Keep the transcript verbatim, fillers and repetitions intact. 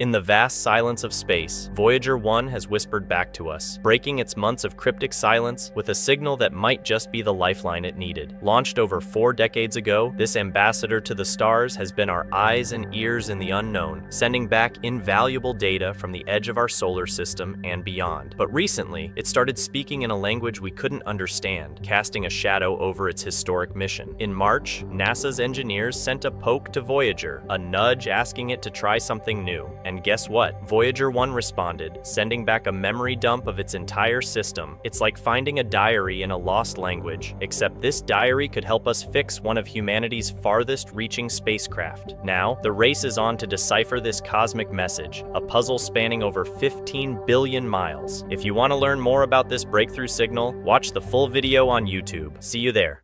In the vast silence of space, Voyager one has whispered back to us, breaking its months of cryptic silence with a signal that might just be the lifeline it needed. Launched over four decades ago, this ambassador to the stars has been our eyes and ears in the unknown, sending back invaluable data from the edge of our solar system and beyond. But recently, it started speaking in a language we couldn't understand, casting a shadow over its historic mission. In March, NASA's engineers sent a poke to Voyager, a nudge asking it to try something new. And guess what? Voyager one responded, sending back a memory dump of its entire system. It's like finding a diary in a lost language, except this diary could help us fix one of humanity's farthest-reaching spacecraft. Now, the race is on to decipher this cosmic message, a puzzle spanning over fifteen billion miles. If you want to learn more about this breakthrough signal, watch the full video on YouTube. See you there.